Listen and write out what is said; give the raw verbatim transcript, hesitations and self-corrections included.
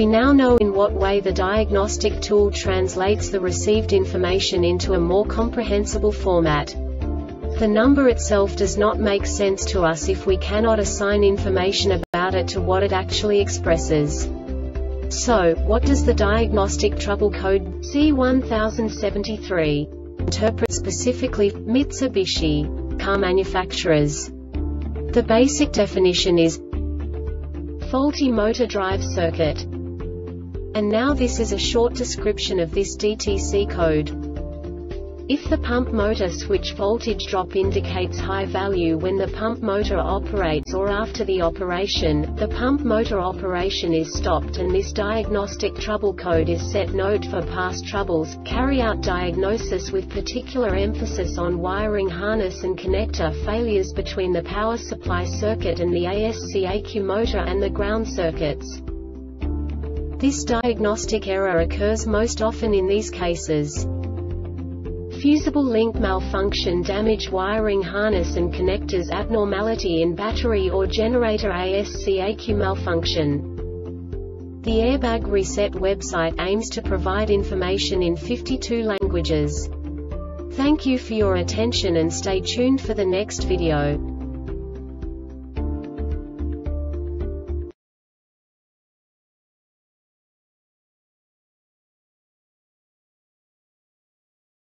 We now know in what way the diagnostic tool translates the received information into a more comprehensible format. The number itself does not make sense to us if we cannot assign information about it to what it actually expresses. So, what does the diagnostic trouble code C one thousand seventy-three interpret specifically for Mitsubishi car manufacturers? The basic definition is faulty motor drive circuit. And now this is a short description of this D T C code. If the pump motor switch voltage drop indicates high value when the pump motor operates or after the operation, the pump motor operation is stopped and this diagnostic trouble code is set. Note: for past troubles, carry out diagnosis with particular emphasis on wiring harness and connector failures between the power supply circuit and the A S C E C U motor and the ground circuits. This diagnostic error occurs most often in these cases: fusible link malfunction, damage wiring harness and connectors, abnormality in battery or generator, A S C E C U malfunction. The Airbag Reset website aims to provide information in fifty-two languages. Thank you for your attention and stay tuned for the next video.